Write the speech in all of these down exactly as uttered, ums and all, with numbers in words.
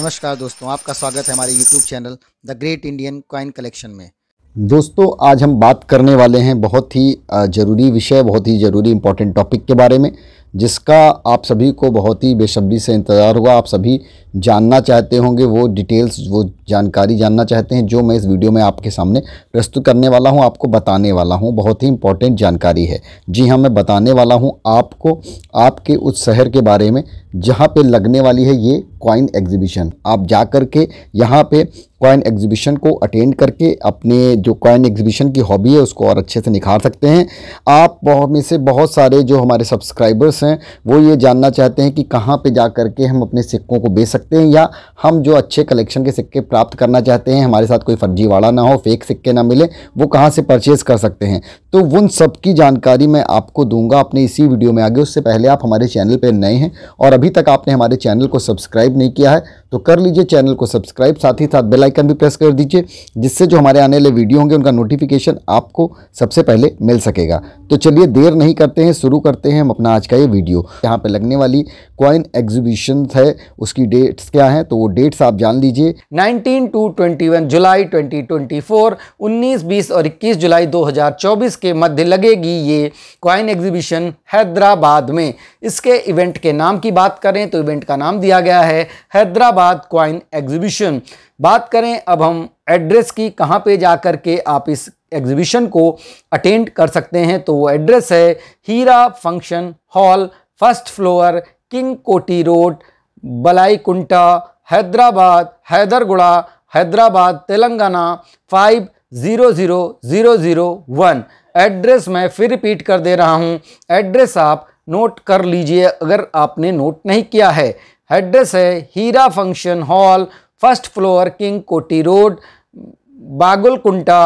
नमस्कार दोस्तों, आपका स्वागत है हमारे YouTube channel the great Indian coin collection में। दोस्तों आज हम बात करने वाले हैं बहुत ही ज़रूरी विषय, बहुत ही ज़रूरी इम्पोर्टेंट टॉपिक के बारे में, जिसका आप सभी को बहुत ही बेसब्री से इंतज़ार होगा। आप सभी जानना चाहते होंगे, वो डिटेल्स, वो जानकारी जानना चाहते हैं जो मैं इस वीडियो में आपके सामने प्रस्तुत करने वाला हूं, आपको बताने वाला हूं। बहुत ही इम्पोर्टेंट जानकारी है। जी हां, मैं बताने वाला हूं आपको आपके उस शहर के बारे में जहां पे लगने वाली है ये कॉइन एग्जीबिशन। आप जा कर के यहाँ पर कॉइन एग्जीबिशन को अटेंड करके अपने जो कॉइन एग्जीबिशन की हॉबी है उसको और अच्छे से निखार सकते हैं। आप में से बहुत सारे जो हमारे सब्सक्राइबर्स हैं वो ये जानना चाहते हैं कि कहाँ पे जा कर के हम अपने सिक्कों को बेच सकते हैं, या हम जो अच्छे कलेक्शन के सिक्के प्राप्त करना चाहते हैं, हमारे साथ कोई फर्जीवाड़ा ना हो, फेक सिक्के ना मिले, वो कहाँ से परचेज़ कर सकते हैं। तो उन सब की जानकारी मैं आपको दूंगा अपने इसी वीडियो में आगे। उससे पहले आप हमारे चैनल पर नए हैं और अभी तक आपने हमारे चैनल को सब्सक्राइब नहीं किया है तो कर लीजिए चैनल को सब्सक्राइब, साथ ही साथ बेल आइकन भी प्रेस कर दीजिए, जिससे जो हमारे आने वाले वीडियो होंगे उनका नोटिफिकेशन आपको सबसे पहले मिल सकेगा। तो चलिए देर नहीं करते हैं, शुरू करते हैं हम अपना आज का ये वीडियो। यहाँ पे लगने वाली कॉइन एग्जीबिशन है उसकी डेट्स क्या हैं, तो वो डेट्स आप जान लीजिए। नाइनटीन टू इक्कीस जुलाई ट्वेंटी ट्वेंटी फोर, उन्नीस बीस और इक्कीस जुलाई दो हज़ार चौबीस के मध्य लगेगी ये कॉइन एग्जीबिशन हैदराबाद में। इसके इवेंट के नाम की बात करें तो इवेंट का नाम दिया गया है हैदराबाद कॉइन एग्जीबिशन। बात करें अब हम एड्रेस की, कहाँ पे जा कर के आप इस एग्जीबिशन को अटेंड कर सकते हैं, तो वो एड्रेस है Heera function hall, first floor, King Koti road, Balaikunta, Hyderabad, Hyderguda, Hyderabad, Telangana five zero zero zero zero one. Address मैं फिर रिपीट कर दे रहा हूँ, एड्रेस आप नोट कर लीजिए अगर आपने नोट नहीं किया है। एड्रेस है Heera function hall, first floor, King Koti road, Bagulkunta,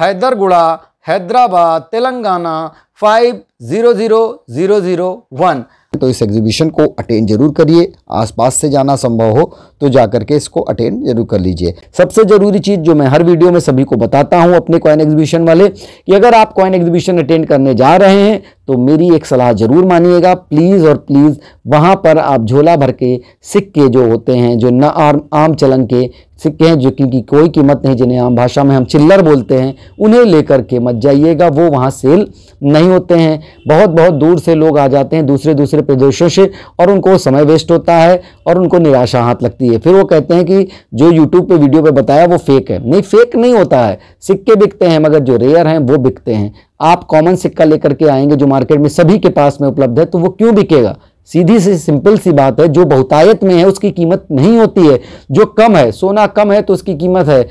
Hyderguda, Hyderabad, Telangana five zero zero zero zero one. तो इस एग्जीबिशन को अटेंड जरूर करिए, आसपास से जाना संभव हो तो जाकर के इसको अटेंड जरूर कर लीजिए। सबसे जरूरी चीज़ जो मैं हर वीडियो में सभी को बताता हूं अपने कॉइन एग्जीबिशन वाले, कि अगर आप कॉइन एग्जीबिशन अटेंड करने जा रहे हैं तो मेरी एक सलाह जरूर मानिएगा, प्लीज़ और प्लीज़ वहाँ पर आप झोला भर के सिक्के जो होते हैं, जो ना आम आम चलन के सिक्के हैं, जो कि कोई कीमत नहीं, जिन्हें आम भाषा में हम चिल्लर बोलते हैं, उन्हें लेकर के मत जाइएगा। वो वहाँ सेल नहीं होते हैं, बहुत बहुत दूर से लोग आ जाते हैं दूसरे दूसरे प्रदेशों से और उनको समय वेस्ट होता है और उनको निराशा हाथ लगती है। फिर वो कहते हैं कि जो यूट्यूब पे वीडियो पे बताया वो फेक है। नहीं, फेक नहीं होता है, सिक्के बिकते हैं मगर जो रेयर हैं वो बिकते हैं। आप कॉमन सिक्का लेकर के आएंगे जो मार्केट में सभी के पास में उपलब्ध है तो वो क्यों बिकेगा? सीधी सी सिंपल सी बात है, जो बहुतायत में है उसकी कीमत नहीं होती है। जो कम है, सोना कम है तो उसकी कीमत है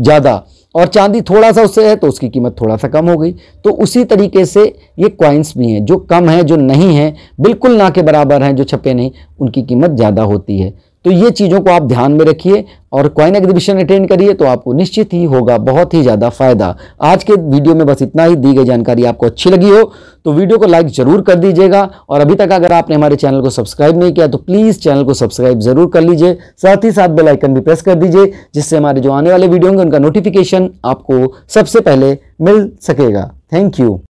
ज़्यादा, और चांदी थोड़ा सा उससे है तो उसकी कीमत थोड़ा सा कम हो गई। तो उसी तरीके से ये कॉइन्स भी हैं, जो कम हैं, जो नहीं हैं, बिल्कुल ना के बराबर हैं, जो छपे नहीं, उनकी कीमत ज़्यादा होती है। तो ये चीज़ों को आप ध्यान में रखिए और कॉइन एग्जीबिशन अटेंड करिए तो आपको निश्चित ही होगा बहुत ही ज़्यादा फ़ायदा। आज के वीडियो में बस इतना ही। दी गई जानकारी आपको अच्छी लगी हो तो वीडियो को लाइक ज़रूर कर दीजिएगा, और अभी तक अगर आपने हमारे चैनल को सब्सक्राइब नहीं किया तो प्लीज़ चैनल को सब्सक्राइब ज़रूर कर लीजिए, साथ ही साथ बेल आइकन भी प्रेस कर दीजिए, जिससे हमारे जो आने वाले वीडियो होंगे उनका नोटिफिकेशन आपको सबसे पहले मिल सकेगा। Thank you.